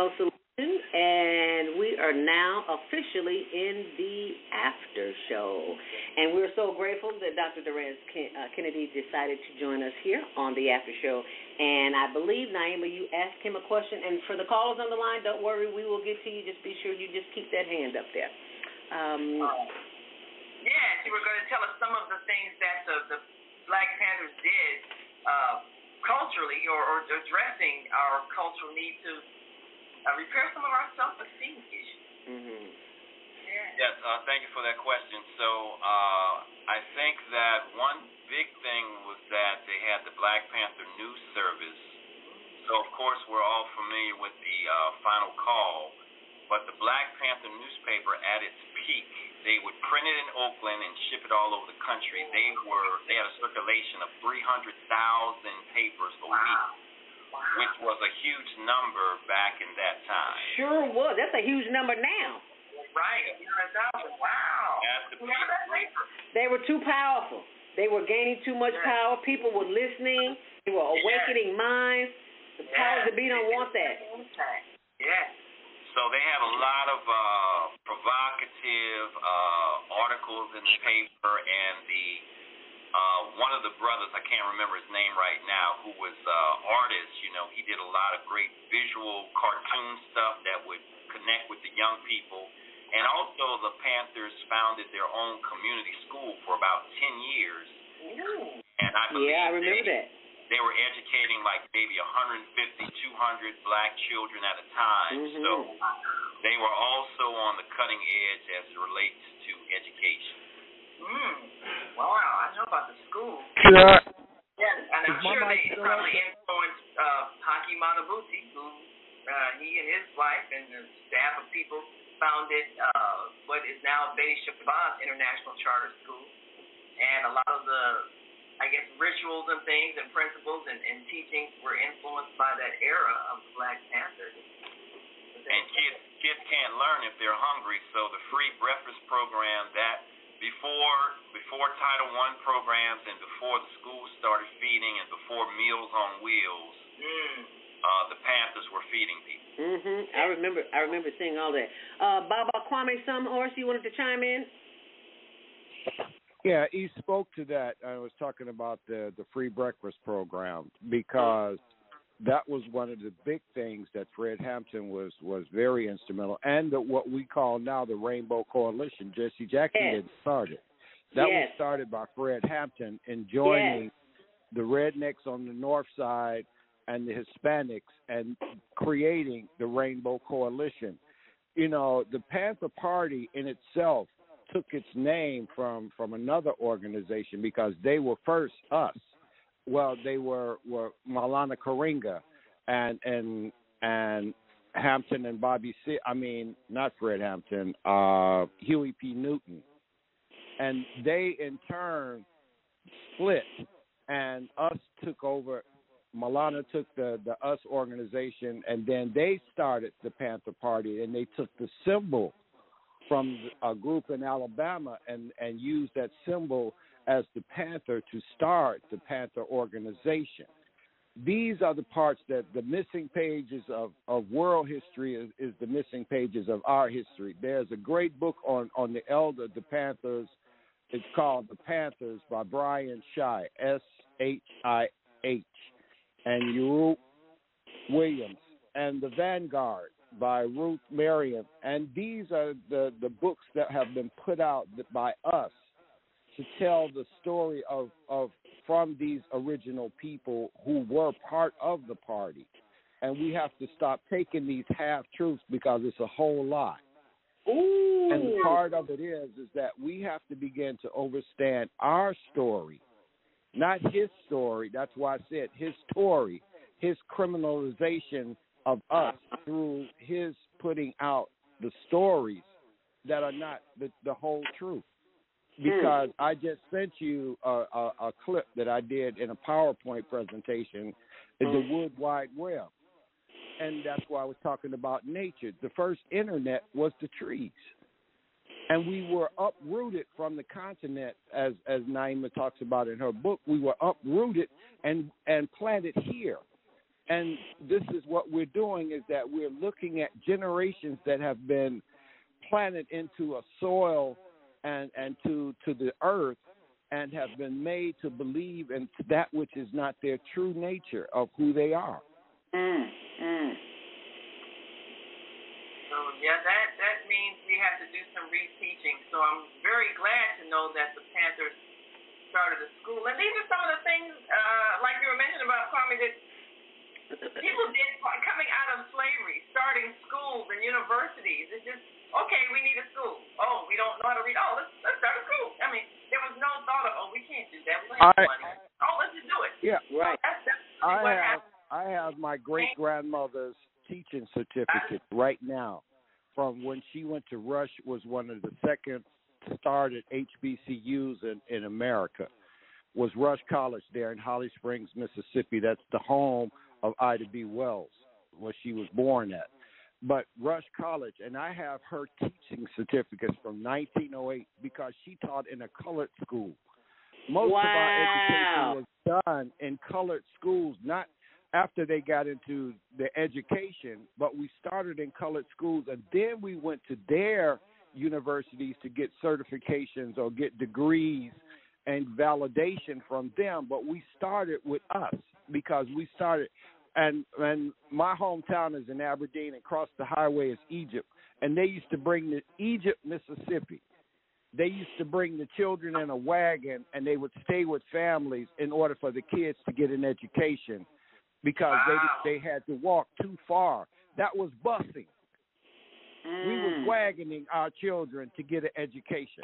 And we are now officially in the after show. And we're so grateful that Dr. Durant Kennedy decided to join us here on the after show. And I believe, Naima, you asked him a question. And for the callers on the line, don't worry, we will get to you. Just be sure you just keep that hand up there. Yes, you were going to tell us some of the things that the Black Panthers did culturally or addressing our cultural need to repair some of our self-esteem issues. Mm-hmm. Yeah. Yes, thank you for that question. So I think that one big thing was that they had the Black Panther News Service. So, of course, we're all familiar with the Final Call, but the Black Panther newspaper at its peak, they would print it in Oakland and ship it all over the country. They had a circulation of 300,000 papers a week. Wow. Which was a huge number back in that time. Sure was. That's a huge number now. Right. Wow. They were too powerful. They were gaining too much power. People were listening. They were awakening minds. The powers that be don't want that. Yes. So they had a lot of provocative articles in the paper, and the one of the brothers, I can't remember his name right now, who was artist, you know, he did a lot of great visual cartoon stuff that would connect with the young people. And also the Panthers founded their own community school for about 10 years. Ooh. And I believe I remember that. They were educating like maybe 150, 200 black children at a time. Mm-hmm. So they were also on the cutting edge as it relates to education. Mm. Wow, I know about the school. Yeah. Yes, and I'm sure they probably influenced Haki Matabuti, who he and his wife and the staff of people founded what is now Bey Shabbat International Charter School. And a lot of the, I guess, rituals and things and principles and teachings were influenced by that era of the Black Panthers. And kids can't learn if they're hungry, so the free breakfast program that Before Title I programs and before the school started feeding and before Meals on Wheels, the Panthers were feeding people. Mm-hmm. I remember seeing all that. Baba Kwame, you wanted to chime in? Yeah, he spoke to that. I was talking about the free breakfast program because that was one of the big things that Fred Hampton was very instrumental, and what we call now the Rainbow Coalition. Jesse Jackson had started. That was started by Fred Hampton in joining the rednecks on the north side and the Hispanics and creating the Rainbow Coalition. You know, the Panther Party in itself took its name from another organization because they were first us. Well, they were Malana Karenga and Hampton and Huey P. Newton. And they, in turn, split, and us took over. Malana took the us organization, and then they started the Panther Party, and they took the symbol from a group in Alabama and used that symbol as the Panther to start the Panther organization. These are the parts that the missing pages of world history is the missing pages of our history. There's a great book on the elder, the Panthers. It's called The Panthers by Brian Shih, S-H-I-H, and Uru Williams, and The Vanguard by Ruth Marion. And these are the books that have been put out by us to tell the story of from these original people who were part of the party. And we have to stop taking these half-truths because it's a whole lot. Ooh. And part of it is that we have to begin to understand our story, not his story. That's why I said his story, his criminalization of us through his putting out the stories that are not the whole truth. Because I just sent you a clip that I did in a PowerPoint presentation, the World Wide Web. And that's why I was talking about nature. The first internet was the trees. And we were uprooted from the continent, as Naima talks about in her book. We were uprooted and planted here. And this is what we're doing, is that we're looking at generations that have been planted into a soil and to the earth, and have been made to believe in that which is not their true nature of who they are. So, yeah, that means we have to do some reteaching. So I'm very glad to know that the Panthers started a school. And these are some of the things, like you were mentioning about Kwame, that people did coming out of slavery, starting schools and universities. It's just, okay, we need a school. Oh, we don't know how to read. Oh, let's start a school. I mean, there was no thought of, oh, we can't do that. We don't have money. Oh, let's just do it. Yeah, right. So that's I have my great-grandmother's teaching certificate right now from when she went to Rush, was one of the second started HBCUs in America, was Rush College there in Holly Springs, Mississippi. That's the home of Ida B Wells, where she was born at. But Rush College, and I have her teaching certificates from 1908 because she taught in a colored school. Most of our education was done in colored schools, not after they got into the education, but we started in colored schools, and then we went to their universities to get certifications or get degrees and validation from them. But we started with us because we started – And my hometown is in Aberdeen, and across the highway is Egypt. And they used to bring the Egypt, Mississippi. They used to bring the children in a wagon, and they would stay with families in order for the kids to get an education because they had to walk too far. That was busing. We were wagoning our children to get an education.